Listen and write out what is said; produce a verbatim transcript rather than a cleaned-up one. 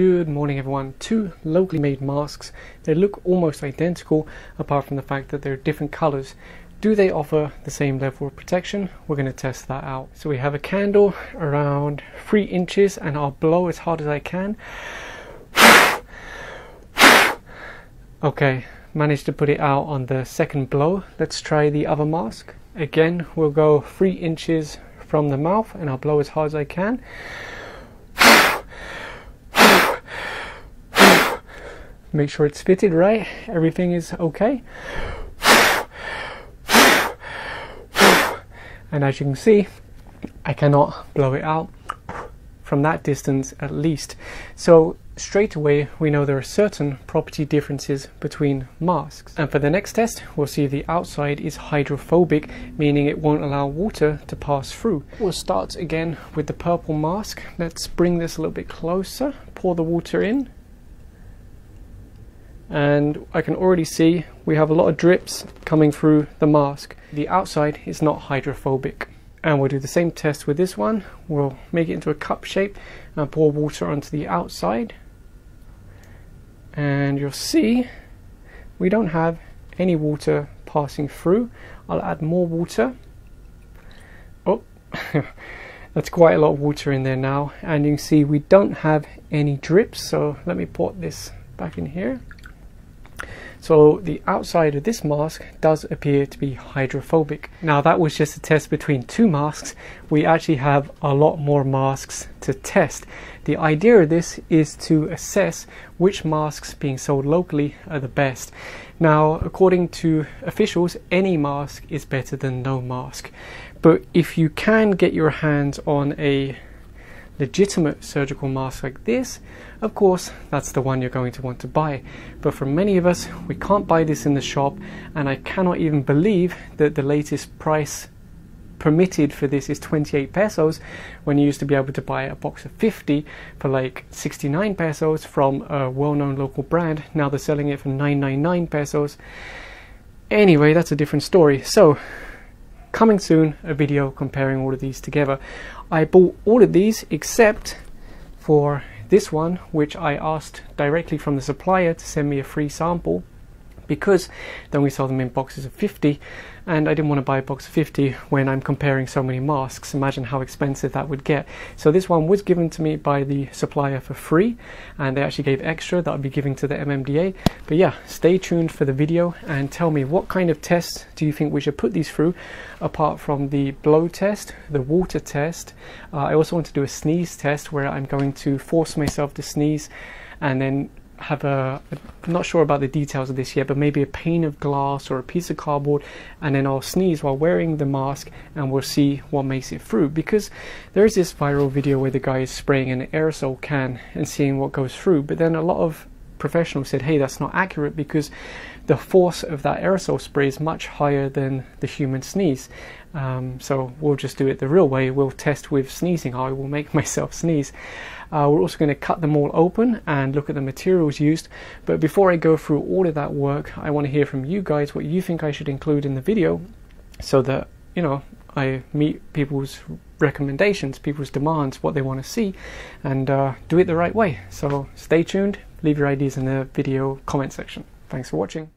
Good morning everyone. Two locally made masks. They look almost identical apart from the fact that they're different colors. Do they offer the same level of protection? We're going to test that out. So we have a candle around three inches and I'll blow as hard as I can. Okay, managed to put it out on the second blow. Let's try the other mask. Again, we'll go three inches from the mouth and I'll blow as hard as I can. Make sure it's fitted right, everything is okay. And as you can see, I cannot blow it out from that distance at least. So straight away we know there are certain property differences between masks. And for the next test, we'll see if the outside is hydrophobic, meaning it won't allow water to pass through. We'll start again with the purple mask. Let's bring this a little bit closer, pour the water in. And I can already see we have a lot of drips coming through the mask. The outside is not hydrophobic. And we'll do the same test with this one. We'll make it into a cup shape and pour water onto the outside. And you'll see we don't have any water passing through. I'll add more water. Oh, that's quite a lot of water in there now. And you can see we don't have any drips. So let me pour this back in here. So the outside of this mask does appear to be hydrophobic. Now that was just a test between two masks. We actually have a lot more masks to test. The idea of this is to assess which masks being sold locally are the best. Now, according to officials, any mask is better than no mask. But if you can get your hands on a legitimate surgical mask like this, of course that's the one you're going to want to buy. But for many of us, we can't buy this in the shop, and I cannot even believe that the latest price permitted for this is twenty-eight pesos when you used to be able to buy a box of fifty for like sixty-nine pesos from a well-known local brand. Now they're selling it for nine ninety-nine pesos. Anyway, that's a different story. So coming soon, a video comparing all of these together. I bought all of these except for this one, which I asked directly from the supplier to send me a free sample, because then we sell them in boxes of fifty, and I didn't want to buy a box of fifty when I'm comparing so many masks. Imagine how expensive that would get. So this one was given to me by the supplier for free, and they actually gave extra that I'll be giving to the M M D A. But yeah, stay tuned for the video and tell me what kind of tests do you think we should put these through, apart from the blow test, the water test. Uh, I also want to do a sneeze test where I'm going to force myself to sneeze, and then have a, I'm not sure about the details of this yet, but maybe a pane of glass or a piece of cardboard, and then I'll sneeze while wearing the mask and we'll see what makes it through. Because there is this viral video where the guy is spraying an aerosol can and seeing what goes through, but then a lot of professionals said, hey, that's not accurate because the force of that aerosol spray is much higher than the human sneeze. Um, so we'll just do it the real way. We'll test with sneezing. I will make myself sneeze. Uh, we're also going to cut them all open and look at the materials used. But before I go through all of that work, I want to hear from you guys what you think I should include in the video, so that, you know, I meet people's recommendations, people's demands, what they want to see, and uh, do it the right way. So stay tuned, leave your ideas in the video comment section. Thanks for watching.